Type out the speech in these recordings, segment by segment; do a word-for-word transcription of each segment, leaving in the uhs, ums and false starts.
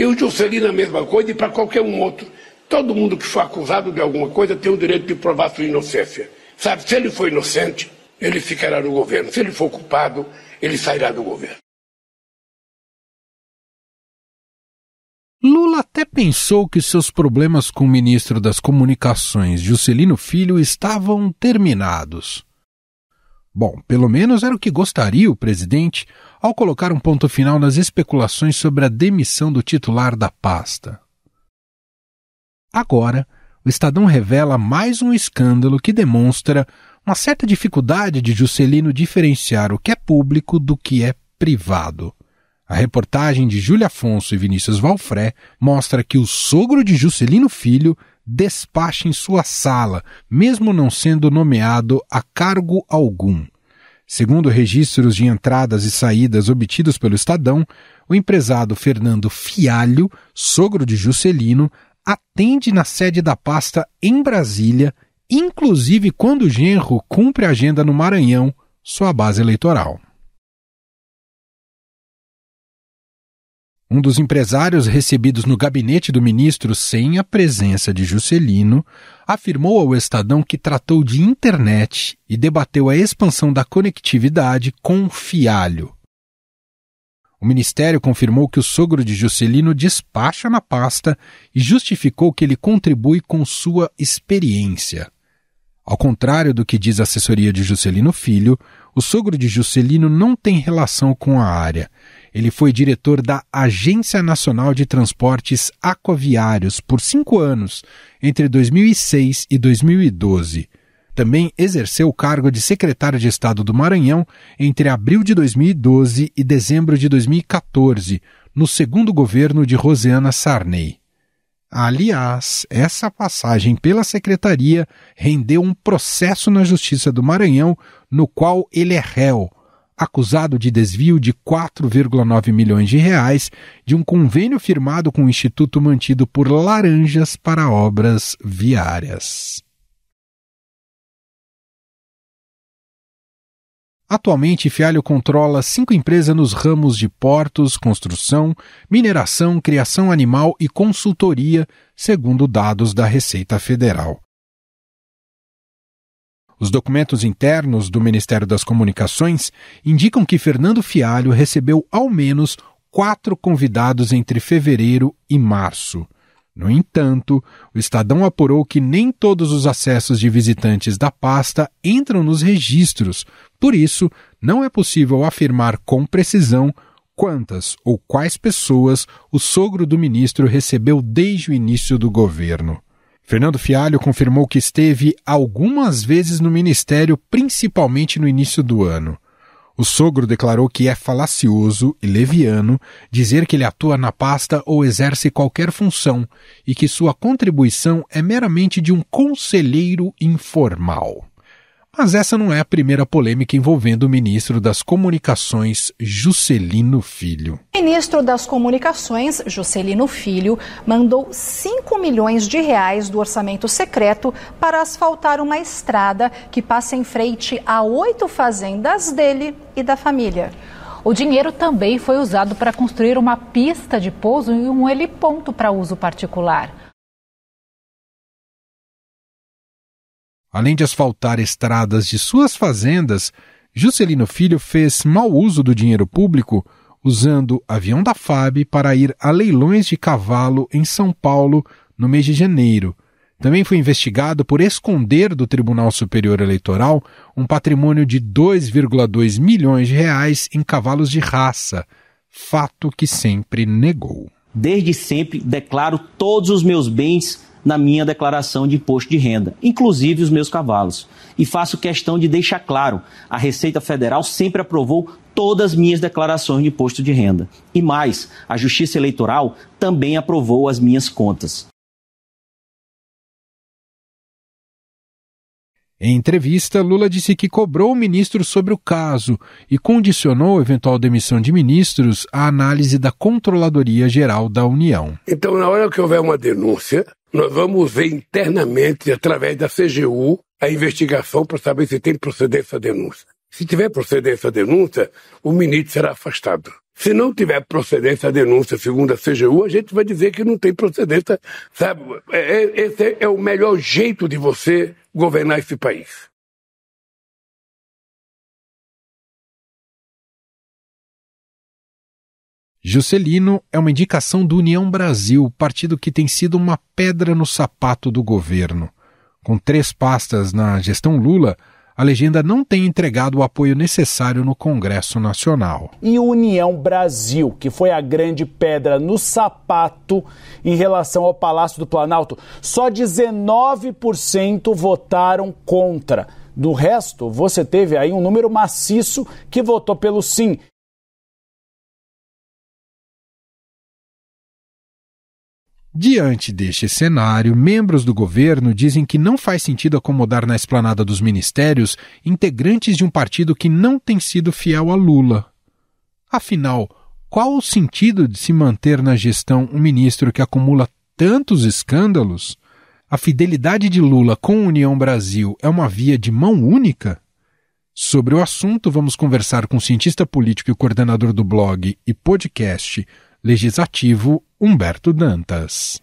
E o Juscelino a mesma coisa, e para qualquer um outro. Todo mundo que for acusado de alguma coisa tem o direito de provar sua inocência. Sabe, se ele for inocente, ele ficará no governo. Se ele for culpado, ele sairá do governo. Lula até pensou que seus problemas com o ministro das Comunicações, Juscelino Filho, estavam terminados. Bom, pelo menos era o que gostaria o presidente ao colocar um ponto final nas especulações sobre a demissão do titular da pasta. Agora, o Estadão revela mais um escândalo que demonstra uma certa dificuldade de Juscelino diferenciar o que é público do que é privado. A reportagem de Júlia Afonso e Vinícius Valfré mostra que o sogro de Juscelino Filho despacha em sua sala, mesmo não sendo nomeado a cargo algum. Segundo registros de entradas e saídas obtidos pelo Estadão, o empresário Fernando Fialho, sogro de Juscelino, atende na sede da pasta em Brasília, inclusive quando o genro cumpre a agenda no Maranhão, sua base eleitoral. Um dos empresários recebidos no gabinete do ministro sem a presença de Juscelino afirmou ao Estadão que tratou de internet e debateu a expansão da conectividade com Fialho. O ministério confirmou que o sogro de Juscelino despacha na pasta e justificou que ele contribui com sua experiência. Ao contrário do que diz a assessoria de Juscelino Filho, o sogro de Juscelino não tem relação com a área. Ele foi diretor da Agência Nacional de Transportes Aquaviários por cinco anos, entre dois mil e seis e dois mil e doze. Também exerceu o cargo de secretário de Estado do Maranhão entre abril de dois mil e doze e dezembro de dois mil e quatorze, no segundo governo de Roseana Sarney. Aliás, essa passagem pela secretaria rendeu um processo na Justiça do Maranhão, no qual ele é réu, acusado de desvio de quatro vírgula nove milhões de reais de um convênio firmado com o Instituto mantido por Laranjas para obras viárias. Atualmente, Fialho controla cinco empresas nos ramos de portos, construção, mineração, criação animal e consultoria, segundo dados da Receita Federal. Os documentos internos do Ministério das Comunicações indicam que Fernando Fialho recebeu ao menos quatro convidados entre fevereiro e março. No entanto, o Estadão apurou que nem todos os acessos de visitantes da pasta entram nos registros. Por isso, não é possível afirmar com precisão quantas ou quais pessoas o sogro do ministro recebeu desde o início do governo. Fernando Fialho confirmou que esteve algumas vezes no ministério, principalmente no início do ano. O sogro declarou que é falacioso e leviano dizer que ele atua na pasta ou exerce qualquer função e que sua contribuição é meramente de um conselheiro informal. Mas essa não é a primeira polêmica envolvendo o ministro das Comunicações, Juscelino Filho. O ministro das Comunicações, Juscelino Filho, mandou cinco milhões de reais do orçamento secreto para asfaltar uma estrada que passa em frente a oito fazendas dele e da família. O dinheiro também foi usado para construir uma pista de pouso e um heliponto para uso particular. Além de asfaltar estradas de suas fazendas, Juscelino Filho fez mau uso do dinheiro público, usando avião da F A B para ir a leilões de cavalo em São Paulo no mês de janeiro. Também foi investigado por esconder do Tribunal Superior Eleitoral um patrimônio de dois vírgula dois milhões de reais em cavalos de raça, fato que sempre negou. Desde sempre declaro todos os meus bens na minha declaração de imposto de renda, inclusive os meus cavalos. E faço questão de deixar claro, a Receita Federal sempre aprovou todas as minhas declarações de imposto de renda. E mais, a Justiça Eleitoral também aprovou as minhas contas. Em entrevista, Lula disse que cobrou o ministro sobre o caso e condicionou a eventual demissão de ministros à análise da Controladoria Geral da União. Então, na hora que houver uma denúncia, nós vamos ver internamente, através da C G U, a investigação para saber se tem procedência a denúncia. Se tiver procedência a denúncia, o ministro será afastado. Se não tiver procedência a denúncia, segundo a C G U, a gente vai dizer que não tem procedência, sabe? Esse é o melhor jeito de você governar esse país. Juscelino é uma indicação do União Brasil, partido que tem sido uma pedra no sapato do governo. Com três pastas na gestão Lula, a legenda não tem entregado o apoio necessário no Congresso Nacional. E União Brasil, que foi a grande pedra no sapato em relação ao Palácio do Planalto, só dezenove por cento votaram contra. Do resto, você teve aí um número maciço que votou pelo sim. Diante deste cenário, membros do governo dizem que não faz sentido acomodar na esplanada dos ministérios integrantes de um partido que não tem sido fiel a Lula. Afinal, qual o sentido de se manter na gestão um ministro que acumula tantos escândalos? A fidelidade de Lula com a União Brasil é uma via de mão única? Sobre o assunto, vamos conversar com o cientista político e coordenador do blog e podcast Legis-Ativo, Humberto Dantas.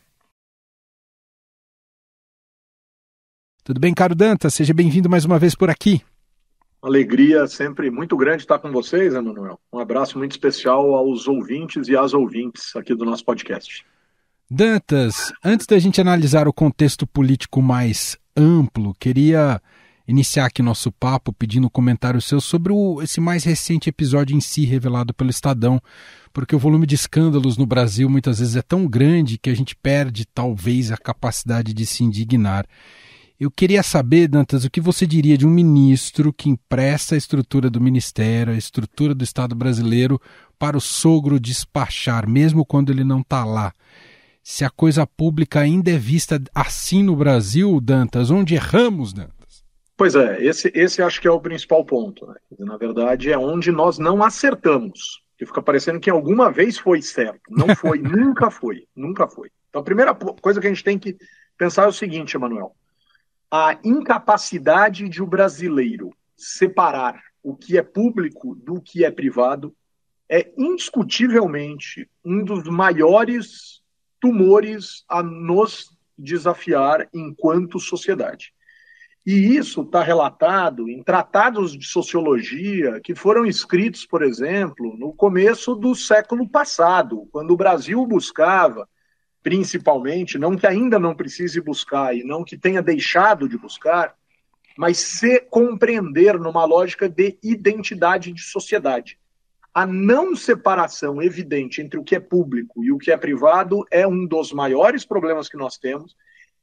Tudo bem, caro Dantas? Seja bem-vindo mais uma vez por aqui. Uma alegria sempre muito grande estar com vocês, Emanuel. Um abraço muito especial aos ouvintes e às ouvintes aqui do nosso podcast. Dantas, antes da gente analisar o contexto político mais amplo, queria iniciar aqui nosso papo pedindo um comentário seu sobre o, esse mais recente episódio em si revelado pelo Estadão, porque o volume de escândalos no Brasil muitas vezes é tão grande que a gente perde talvez a capacidade de se indignar. Eu queria saber, Dantas, o que você diria de um ministro que empresta a estrutura do Ministério, a estrutura do Estado brasileiro para o sogro despachar, mesmo quando ele não está lá. Se a coisa pública ainda é vista assim no Brasil, Dantas, onde erramos, Dantas? Pois é, esse, esse acho que é o principal ponto, né? Na verdade, é onde nós não acertamos, que fica parecendo que alguma vez foi certo. Não foi, nunca foi, nunca foi. Então, a primeira coisa que a gente tem que pensar é o seguinte, Emanuel. A incapacidade de o brasileiro separar o que é público do que é privado é indiscutivelmente um dos maiores tumores a nos desafiar enquanto sociedade. E isso está relatado em tratados de sociologia que foram escritos, por exemplo, no começo do século passado, quando o Brasil buscava, principalmente, não que ainda não precise buscar e não que tenha deixado de buscar, mas se compreender numa lógica de identidade de sociedade. A não separação evidente entre o que é público e o que é privado é um dos maiores problemas que nós temos,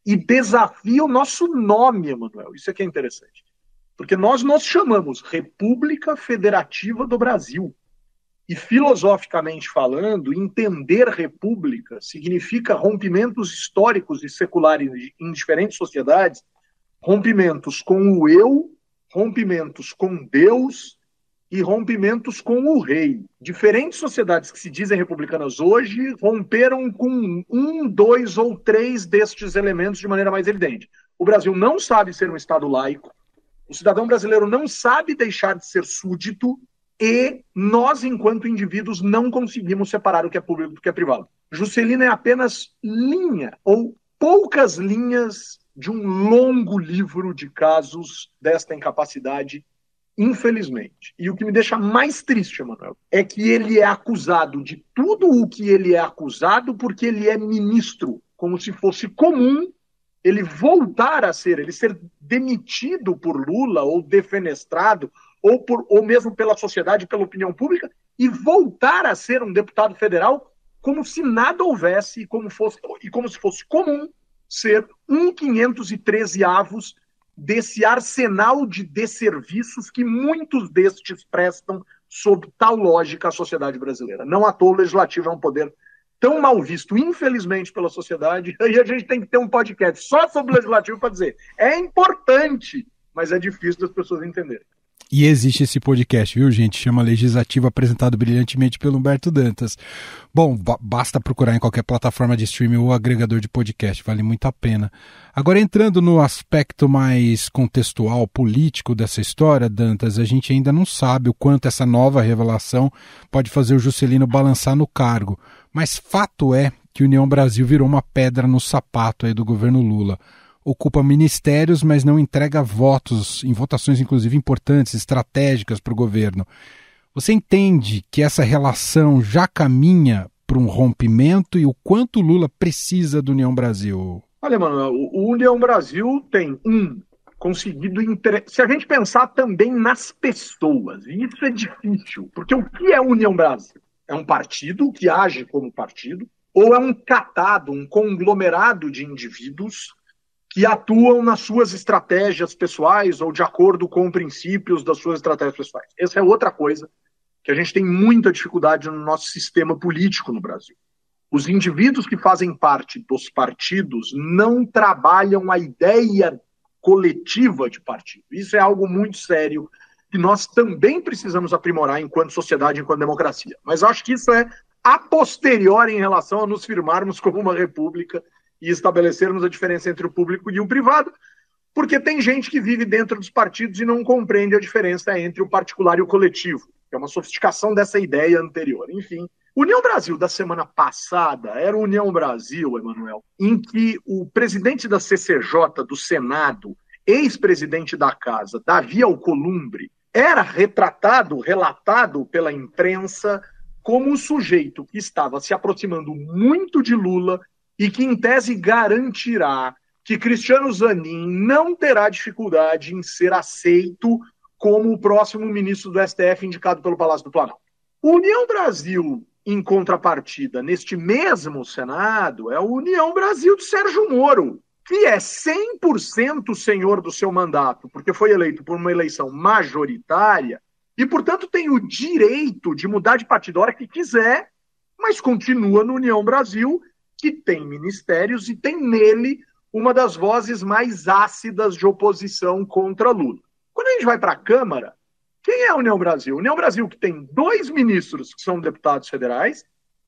e desafia o nosso nome, Emanuel. Isso aqui é interessante. Porque nós nos chamamos República Federativa do Brasil. E, filosoficamente falando, entender república significa rompimentos históricos e seculares em diferentes sociedades, rompimentos com o eu, rompimentos com Deus e rompimentos com o rei. Diferentes sociedades que se dizem republicanas hoje romperam com um, dois ou três destes elementos de maneira mais evidente. O Brasil não sabe ser um Estado laico, o cidadão brasileiro não sabe deixar de ser súdito e nós, enquanto indivíduos, não conseguimos separar o que é público do que é privado. Juscelino é apenas linha ou poucas linhas de um longo livro de casos desta incapacidade, infelizmente. E o que me deixa mais triste, Emanuel, é que ele é acusado de tudo o que ele é acusado porque ele é ministro, como se fosse comum ele voltar a ser, ele ser demitido por Lula ou defenestrado, ou, por, ou mesmo pela sociedade, pela opinião pública, e voltar a ser um deputado federal como se nada houvesse e como, fosse, e como se fosse comum ser um quinhentos e treze avos desse arsenal de desserviços que muitos destes prestam sob tal lógica à sociedade brasileira. Não à toa o legislativo é um poder tão mal visto, infelizmente, pela sociedade, e a gente tem que ter um podcast só sobre o legislativo para dizer, é importante, mas é difícil das pessoas entenderem. E existe esse podcast, viu, gente? Chama Legis-Ativo, apresentado brilhantemente pelo Humberto Dantas. Bom, b- basta procurar em qualquer plataforma de streaming ou agregador de podcast, vale muito a pena. Agora, entrando no aspecto mais contextual, político dessa história, Dantas, a gente ainda não sabe o quanto essa nova revelação pode fazer o Juscelino balançar no cargo. Mas fato é que União Brasil virou uma pedra no sapato aí do governo Lula. Ocupa ministérios, mas não entrega votos, em votações inclusive importantes, estratégicas para o governo. Você entende que essa relação já caminha para um rompimento e o quanto Lula precisa do União Brasil? Olha, Manuel, o União Brasil tem um conseguido... Inter... Se a gente pensar também nas pessoas, e isso é difícil, porque o que é União Brasil? É um partido que age como partido, ou é um catado, um conglomerado de indivíduos que atuam nas suas estratégias pessoais ou de acordo com princípios das suas estratégias pessoais. Essa é outra coisa que a gente tem muita dificuldade no nosso sistema político no Brasil. Os indivíduos que fazem parte dos partidos não trabalham a ideia coletiva de partido. Isso é algo muito sério que nós também precisamos aprimorar enquanto sociedade, enquanto democracia. Mas acho que isso é a posteriori em relação a nos firmarmos como uma república e estabelecermos a diferença entre o público e o privado, porque tem gente que vive dentro dos partidos e não compreende a diferença entre o particular e o coletivo, que é uma sofisticação dessa ideia anterior. Enfim, União Brasil da semana passada era União Brasil, Emanuel, em que o presidente da C C J do Senado, ex-presidente da Casa, Davi Alcolumbre, era retratado, relatado pela imprensa como um sujeito que estava se aproximando muito de Lula e que, em tese, garantirá que Cristiano Zanin não terá dificuldade em ser aceito como o próximo ministro do S T F indicado pelo Palácio do Planalto. União Brasil, em contrapartida, neste mesmo Senado, é a União Brasil de Sérgio Moro, que é cem por cento senhor do seu mandato, porque foi eleito por uma eleição majoritária e, portanto, tem o direito de mudar de partido a hora que quiser, mas continua no União Brasil, que tem ministérios e tem nele uma das vozes mais ácidas de oposição contra Lula. Quando a gente vai para a Câmara, quem é a União Brasil? União Brasil que tem dois ministros que são deputados federais,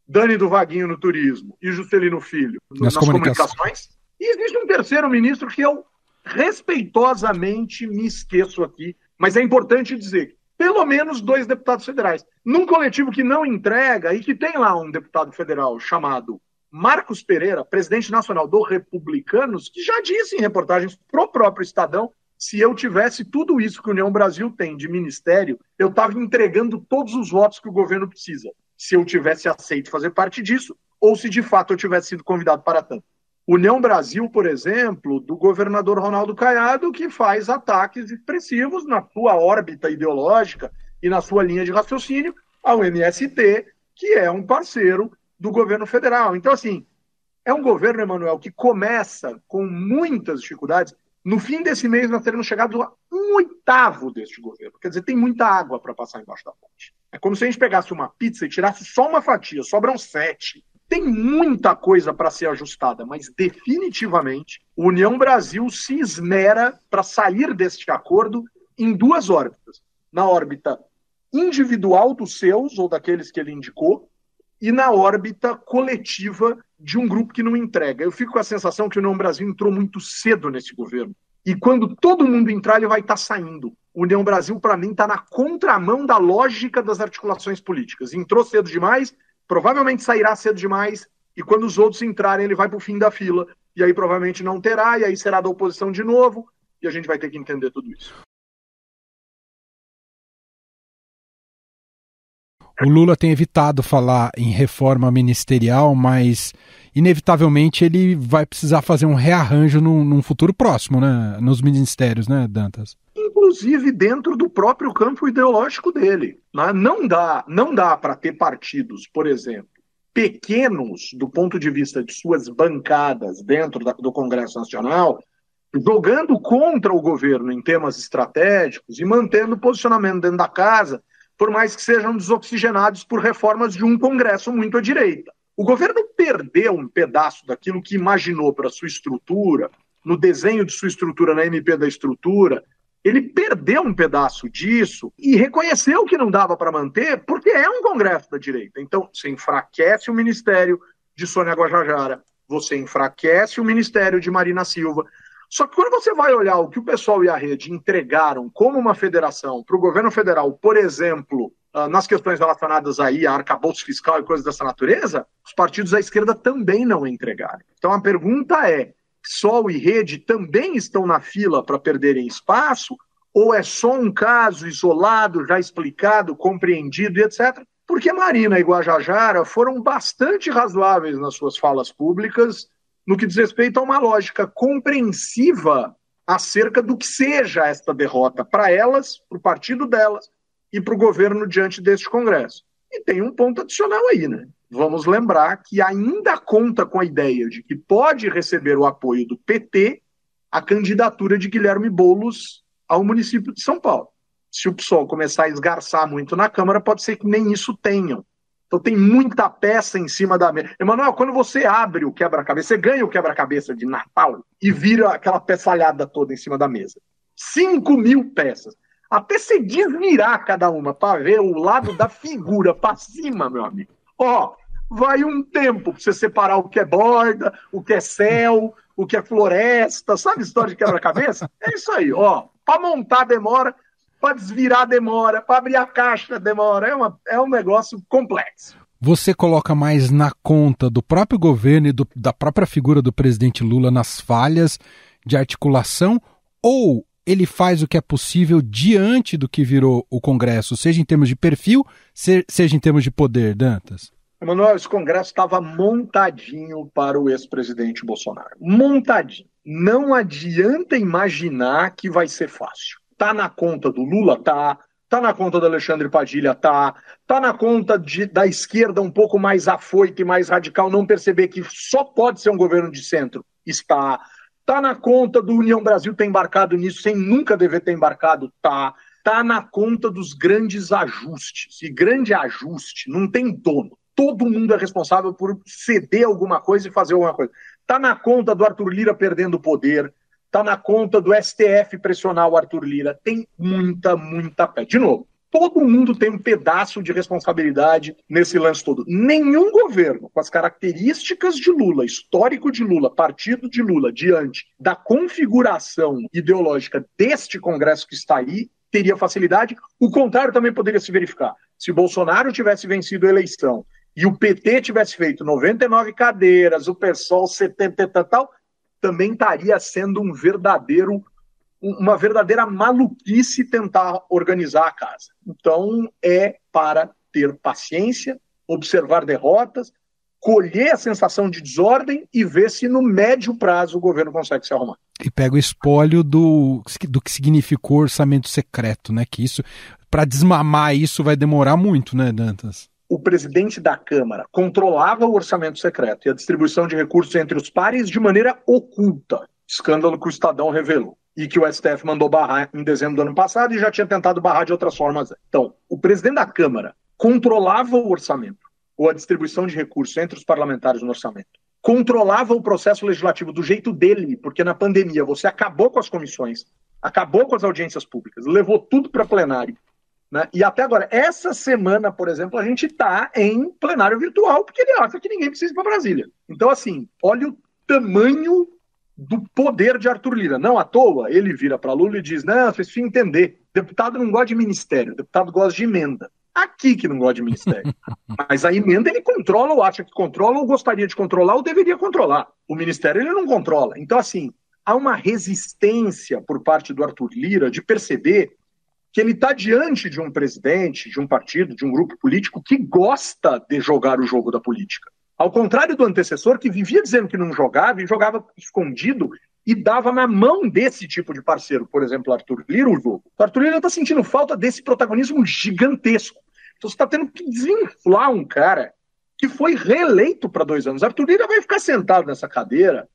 Dani do Vaguinho no turismo e Juscelino Filho nas, nas comunicações. comunicações, e existe um terceiro ministro que eu respeitosamente me esqueço aqui, mas é importante dizer que pelo menos dois deputados federais, num coletivo que não entrega e que tem lá um deputado federal chamado Marcos Pereira, presidente nacional do Republicanos, que já disse em reportagens pro próprio Estadão, se eu tivesse tudo isso que a União Brasil tem de ministério, eu estava entregando todos os votos que o governo precisa, se eu tivesse aceito fazer parte disso, ou se de fato eu tivesse sido convidado para tanto. União Brasil, por exemplo, do governador Ronaldo Caiado, que faz ataques expressivos na sua órbita ideológica e na sua linha de raciocínio ao M S T, que é um parceiro do governo federal. Então, assim, é um governo, Emanuel, que começa com muitas dificuldades. No fim desse mês, nós teremos chegado a um oitavo deste governo. Quer dizer, tem muita água para passar embaixo da ponte. É como se a gente pegasse uma pizza e tirasse só uma fatia, sobram sete. Tem muita coisa para ser ajustada, mas definitivamente a União Brasil se esmera para sair deste acordo em duas órbitas. Na órbita individual dos seus, ou daqueles que ele indicou, e na órbita coletiva de um grupo que não entrega. Eu fico com a sensação que o União Brasil entrou muito cedo nesse governo. E quando todo mundo entrar, ele vai estar tá saindo. O União Brasil, para mim, está na contramão da lógica das articulações políticas. Entrou cedo demais, provavelmente sairá cedo demais, e quando os outros entrarem, ele vai para o fim da fila. E aí provavelmente não terá, e aí será da oposição de novo, e a gente vai ter que entender tudo isso. O Lula tem evitado falar em reforma ministerial, mas inevitavelmente ele vai precisar fazer um rearranjo num, num futuro próximo, né, nos ministérios, né, Dantas? Inclusive dentro do próprio campo ideológico dele, né? Não dá, não dá para ter partidos, por exemplo, pequenos do ponto de vista de suas bancadas dentro da, do Congresso Nacional, jogando contra o governo em temas estratégicos e mantendo posicionamento dentro da casa, por mais que sejam desoxigenados por reformas de um Congresso muito à direita. O governo perdeu um pedaço daquilo que imaginou para sua estrutura, no desenho de sua estrutura na M P da estrutura, Ele perdeu um pedaço disso e reconheceu que não dava para manter, porque é um Congresso da direita. Então, você enfraquece o ministério de Sônia Guajajara, você enfraquece o ministério de Marina Silva. Só que quando você vai olhar o que o PSOL e a Rede entregaram como uma federação para o governo federal, por exemplo, nas questões relacionadas aí a arcabouço fiscal e coisas dessa natureza, os partidos da esquerda também não entregaram. Então, a pergunta é, PSOL e Rede também estão na fila para perderem espaço, ou é só um caso isolado, já explicado, compreendido e etcétera? Porque Marina e Guajajara foram bastante razoáveis nas suas falas públicas no que diz respeito a uma lógica compreensiva acerca do que seja esta derrota para elas, para o partido delas e para o governo diante deste Congresso. E tem um ponto adicional aí, né? Vamos lembrar que ainda conta com a ideia de que pode receber o apoio do P T a candidatura de Guilherme Boulos ao município de São Paulo. Se o PSOL começar a esgarçar muito na Câmara, pode ser que nem isso tenham. Então tem muita peça em cima da mesa. Emanuel, quando você abre o quebra-cabeça, você ganha o quebra-cabeça de Natal e vira aquela peçalhada toda em cima da mesa. cinco mil peças. Até se desvirar cada uma para ver o lado da figura para cima, meu amigo. Ó, vai um tempo para você separar o que é borda, o que é céu, o que é floresta. Sabe a história de quebra-cabeça? É isso aí, ó. Para montar demora, para desvirar demora, para abrir a caixa demora. É, uma, é um negócio complexo. Você coloca mais na conta do próprio governo e do, da própria figura do presidente Lula nas falhas de articulação, ou ele faz o que é possível diante do que virou o Congresso, seja em termos de perfil, seja em termos de poder, Dantas? Emanuel, esse Congresso estava montadinho para o ex-presidente Bolsonaro. Montadinho. Não adianta imaginar que vai ser fácil. Tá na conta do Lula? Tá. Tá na conta do Alexandre Padilha? Tá. Tá na conta de, da esquerda um pouco mais afoita e mais radical não perceber que só pode ser um governo de centro? Está. Tá na conta do União Brasil ter embarcado nisso sem nunca dever ter embarcado? Tá. Tá na conta dos grandes ajustes. E grande ajuste não tem dono. Todo mundo é responsável por ceder alguma coisa e fazer alguma coisa. Tá na conta do Arthur Lira perdendo o poder. Tá na conta do S T F pressionar o Arthur Lira. Tem muita, muita pé. De novo, todo mundo tem um pedaço de responsabilidade nesse lance todo. Nenhum governo, com as características de Lula, histórico de Lula, partido de Lula, diante da configuração ideológica deste Congresso que está aí, teria facilidade. O contrário também poderia se verificar. Se Bolsonaro tivesse vencido a eleição e o P T tivesse feito noventa e nove cadeiras, o PSOL setenta e tal, também estaria sendo um verdadeiro, uma verdadeira maluquice tentar organizar a casa. Então é para ter paciência, observar derrotas, colher a sensação de desordem e ver se no médio prazo o governo consegue se arrumar. E pega o espólio do, do que significou orçamento secreto, né? Que isso, para desmamar isso vai demorar muito, né, Dantas? O presidente da Câmara controlava o orçamento secreto e a distribuição de recursos entre os pares de maneira oculta. Escândalo que o Estadão revelou e que o S T F mandou barrar em dezembro do ano passado e já tinha tentado barrar de outras formas. Então, o presidente da Câmara controlava o orçamento ou a distribuição de recursos entre os parlamentares no orçamento. Controlava o processo legislativo do jeito dele, porque na pandemia você acabou com as comissões, acabou com as audiências públicas, levou tudo para plenário. Né? E até agora, essa semana, por exemplo, a gente está em plenário virtual, porque ele acha que ninguém precisa ir para Brasília. Então, assim, olha o tamanho do poder de Arthur Lira. Não à toa, ele vira para Lula e diz, não, vocês precisam entender, deputado não gosta de ministério, deputado gosta de emenda. Aqui que não gosta de ministério. Mas a emenda ele controla, ou acha que controla, ou gostaria de controlar, ou deveria controlar. O ministério ele não controla. Então, assim, há uma resistência por parte do Arthur Lira de perceber que ele está diante de um presidente, de um partido, de um grupo político que gosta de jogar o jogo da política. Ao contrário do antecessor, que vivia dizendo que não jogava, e jogava escondido e dava na mão desse tipo de parceiro, por exemplo, Arthur Lira, o jogo. O Arthur Lira está sentindo falta desse protagonismo gigantesco. Então você está tendo que desinflar um cara que foi reeleito para dois anos. Arthur Lira vai ficar sentado nessa cadeira,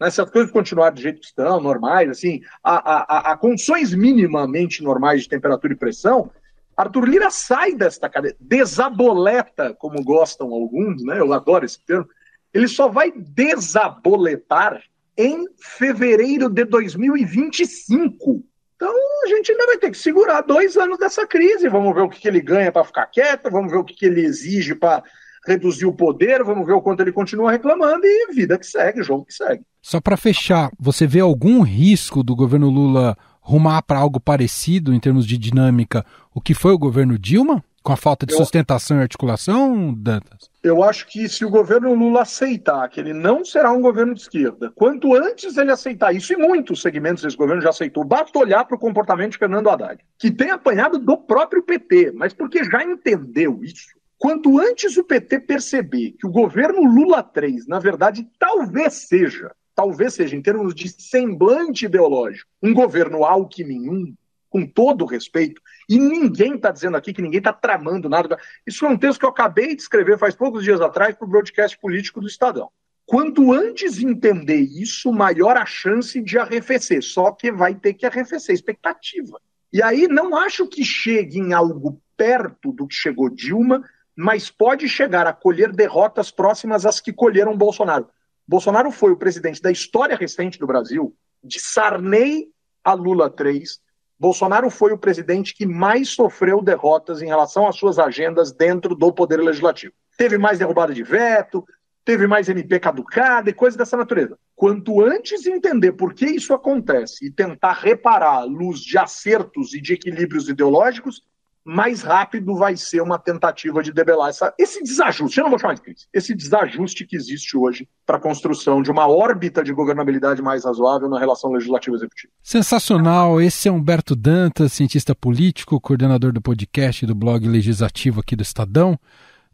né, se as coisas continuarem do jeito que estão, normais, assim, a, a, a condições minimamente normais de temperatura e pressão, Arthur Lira sai desta cadeira, desaboleta, como gostam alguns, né, eu adoro esse termo, ele só vai desaboletar em fevereiro de dois mil e vinte e cinco. Então a gente ainda vai ter que segurar dois anos dessa crise, vamos ver o que, que ele ganha para ficar quieto, vamos ver o que, que ele exige para reduzir o poder, vamos ver o quanto ele continua reclamando e vida que segue, jogo que segue. Só para fechar, você vê algum risco do governo Lula rumar para algo parecido em termos de dinâmica o que foi o governo Dilma? Com a falta de eu, sustentação e articulação, Dantas? Eu acho que se o governo Lula aceitar que ele não será um governo de esquerda, quanto antes ele aceitar isso, e muitos segmentos desse governo já aceitou, basta olhar para o comportamento de Fernando Haddad, que tem apanhado do próprio P T, mas porque já entendeu isso. Quanto antes o P T perceber que o governo Lula três, na verdade, talvez seja, talvez seja, em termos de semblante ideológico, um governo Alckmin um, com todo respeito, e ninguém está dizendo aqui que ninguém está tramando nada. Isso é um texto que eu acabei de escrever faz poucos dias atrás para o Broadcast Político do Estadão. Quanto antes entender isso, maior a chance de arrefecer, só que vai ter que arrefecer, expectativa. E aí não acho que chegue em algo perto do que chegou Dilma, mas pode chegar a colher derrotas próximas às que colheram Bolsonaro. Bolsonaro foi o presidente da história recente do Brasil, de Sarney a Lula três, Bolsonaro foi o presidente que mais sofreu derrotas em relação às suas agendas dentro do Poder Legislativo. Teve mais derrubada de veto, teve mais M P caducada e coisas dessa natureza. Quanto antes entender por que isso acontece e tentar reparar à luz de acertos e de equilíbrios ideológicos, mais rápido vai ser uma tentativa de debelar essa, esse desajuste, eu não vou chamar de crise, esse desajuste que existe hoje para a construção de uma órbita de governabilidade mais razoável na relação legislativa-executiva. Sensacional, esse é Humberto Dantas, cientista político, coordenador do podcast e do blog Legis-Ativo aqui do Estadão.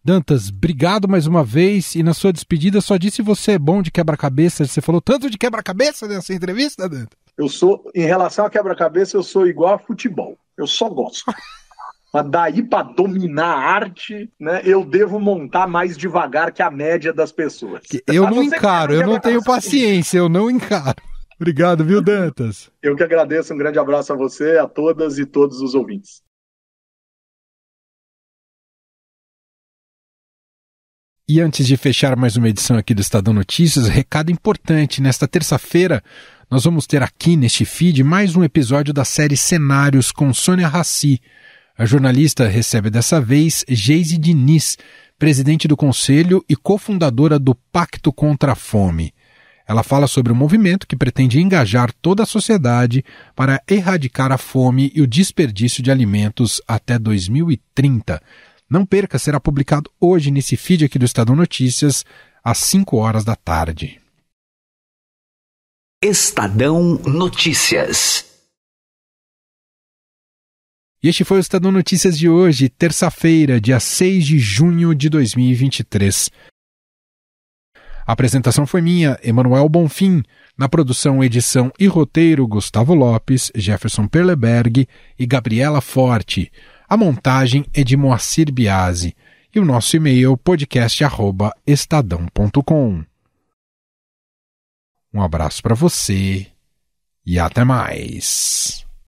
Dantas, obrigado mais uma vez, e na sua despedida só disse você é bom de quebra-cabeça, você falou tanto de quebra-cabeça nessa entrevista, Dantas? Eu sou, em relação a quebra-cabeça, eu sou igual a futebol, eu só gosto. Mas daí para dominar a arte, né, eu devo montar mais devagar que a média das pessoas. Eu não encaro, eu não tenho paciência, eu não encaro. Obrigado, viu, Dantas? Eu que agradeço, um grande abraço a você, a todas e todos os ouvintes. E antes de fechar mais uma edição aqui do Estadão Notícias, recado importante. Nesta terça-feira, nós vamos ter aqui neste feed mais um episódio da série Cenários com Sônia Rassi. A jornalista recebe dessa vez Geise Diniz, presidente do Conselho e cofundadora do Pacto contra a Fome. Ela fala sobre um movimento que pretende engajar toda a sociedade para erradicar a fome e o desperdício de alimentos até dois mil e trinta. Não perca, será publicado hoje nesse feed aqui do Estadão Notícias, às cinco horas da tarde. Estadão Notícias. E este foi o Estadão Notícias de hoje, terça-feira, dia seis de junho de dois mil e vinte e três. A apresentação foi minha, Emanuel Bonfim. Na produção, edição e roteiro, Gustavo Lopes, Jefferson Perleberg e Gabriela Forte. A montagem é de Moacir Biasi. E o nosso e-mail, podcast arroba estadão ponto com. Um abraço para você e até mais.